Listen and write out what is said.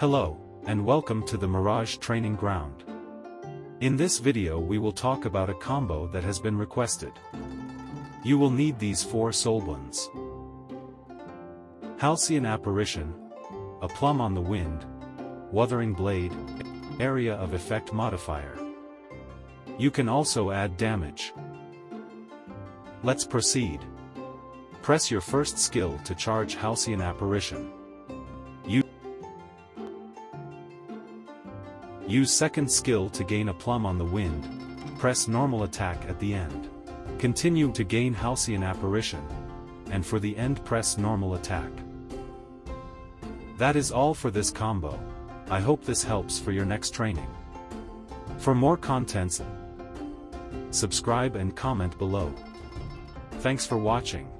Hello, and welcome to the Mirage Training Ground. In this video we will talk about a combo that has been requested. You will need these four Soulbonds: Halcyon Apparition, A Plum on the Wind, Wuthering Blade, Area of Effect Modifier. You can also add damage. Let's proceed. Press your first skill to charge Halcyon Apparition. Use second skill to gain A Plum on the Wind, press normal attack at the end. Continue to gain Halcyon Apparition, and for the end press normal attack. That is all for this combo. I hope this helps for your next training. For more contents, subscribe and comment below. Thanks for watching.